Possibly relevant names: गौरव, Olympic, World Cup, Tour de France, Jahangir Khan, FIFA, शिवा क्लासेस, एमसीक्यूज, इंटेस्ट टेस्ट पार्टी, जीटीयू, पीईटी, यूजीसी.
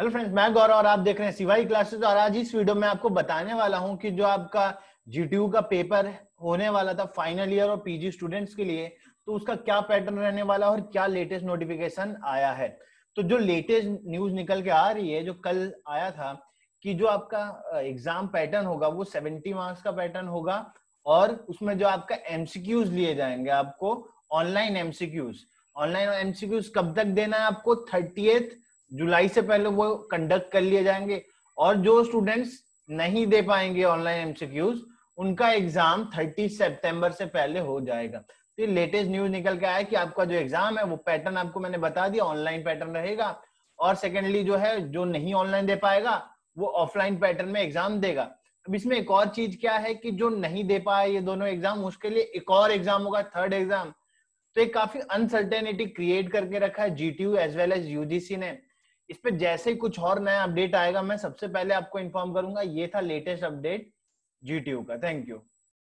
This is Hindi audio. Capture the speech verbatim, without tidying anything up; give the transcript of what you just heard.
हेलो फ्रेंड्स, मैं गौरव और आप देख रहे हैं शिवा क्लासेस। और आज इस वीडियो में आपको बताने वाला हूं कि जो आपका जीटीयू का पेपर होने वाला था फाइनल ईयर और पीजी स्टूडेंट्स के लिए, तो उसका क्या पैटर्न रहने वाला और क्या लेटेस्ट नोटिफिकेशन आया है। तो जो लेटेस्ट न्यूज निकल के आ रही है, जो कल आया था कि जो आपका एग्जाम पैटर्न होगा वो सेवेंटी मार्क्स का पैटर्न होगा और उसमें जो आपका एमसीक्यूज लिए जाएंगे, आपको ऑनलाइन एमसीक्यूज ऑनलाइन एमसीक्यूज कब तक देना है आपको, थर्टीएथ जुलाई से पहले वो कंडक्ट कर लिए जाएंगे। और जो स्टूडेंट्स नहीं दे पाएंगे ऑनलाइन एमसीक्यूज, उनका एग्जाम तीस सितंबर से पहले हो जाएगा। तो ये लेटेस्ट न्यूज निकल के आया कि आपका जो एग्जाम है वो पैटर्न आपको मैंने बता दिया, ऑनलाइन पैटर्न रहेगा। और सेकेंडली जो है, जो नहीं ऑनलाइन दे पाएगा वो ऑफलाइन पैटर्न में एग्जाम देगा। अब इसमें एक और चीज क्या है कि जो नहीं दे पाए ये दोनों एग्जाम, उसके लिए एक और एग्जाम होगा, थर्ड एग्जाम। तो एक काफी अनसर्टेनिटी क्रिएट करके रखा है जीटीयू as well as यूजीसी ने। इस पे जैसे ही कुछ और नया अपडेट आएगा मैं सबसे पहले आपको इन्फॉर्म करूंगा। ये था लेटेस्ट अपडेट जीटीयू का। Thank you.